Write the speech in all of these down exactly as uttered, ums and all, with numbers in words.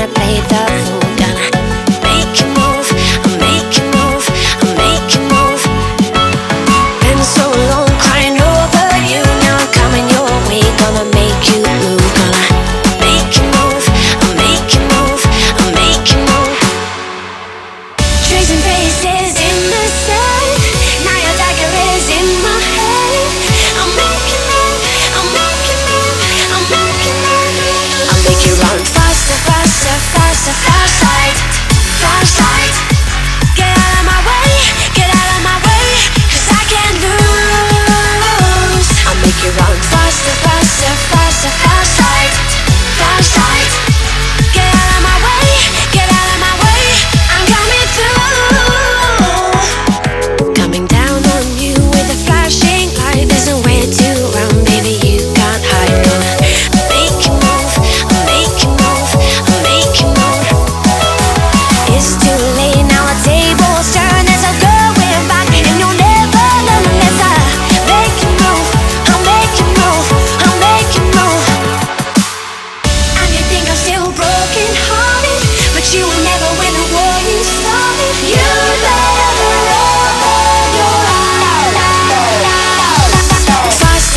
gonna play the fool, gonna make you move, I'll make you move, I'll make you move. Been so long crying over you, now I'm coming your way, gonna make you blue, gonna make you move, I'll make you move, I'll make you move. Tracing faces in the sun, now your dagger is in my head. I'll make you move, I'll make you move, I'll make you move. I'll make you run faster, faster, faster, flashlight, flashlight. Get out of my way, get out of my way, 'cause I can't lose. I'll make you run faster, faster, faster, flashlight, flashlight. Get out of my way, get out of my way, I'm coming through. Coming down on you with a flashing light, there's no way to run, baby, you can't hide. Gonna make you move, I'll make you move, I'll make you move. It's too late now, our tables turn as I go going back, and you'll never learn unless I make you move, I'll make you move, I'll make you move. And you think I'm still broken hearted, but you will never win the war you started. You better open your eyes. Faster, faster,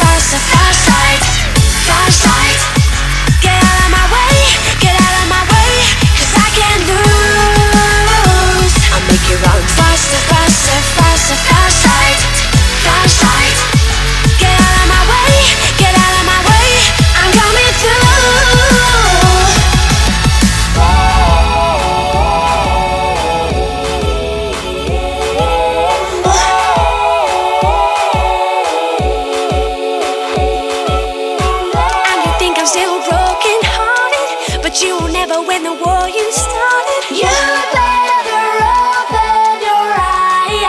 faster, flashlight, flashlight. Get out of my way, get out of my way, 'cause I can't lose. I'll make you run faster, faster, faster, flashlight, flashlight. Get out of my way, get out of my way, I'm coming through. And you think I'm still broken hearted, but you will never win the war you started. You better open your eyes.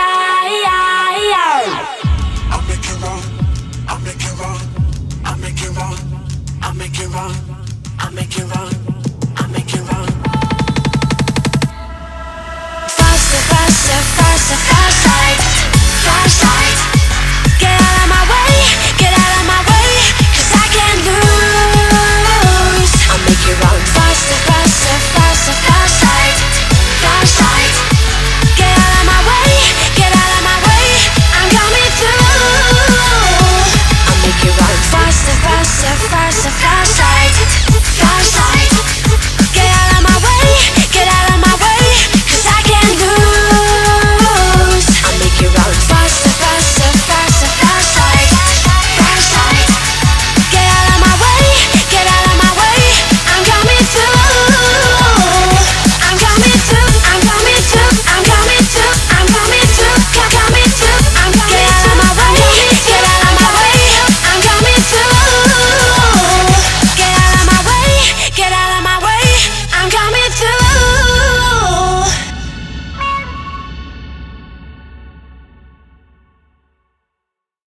I'll make you run, I'll make you run, I'll make you run, I'll make you run, I'll make you run, I'll make you run. Faster, faster, faster, faster, faster.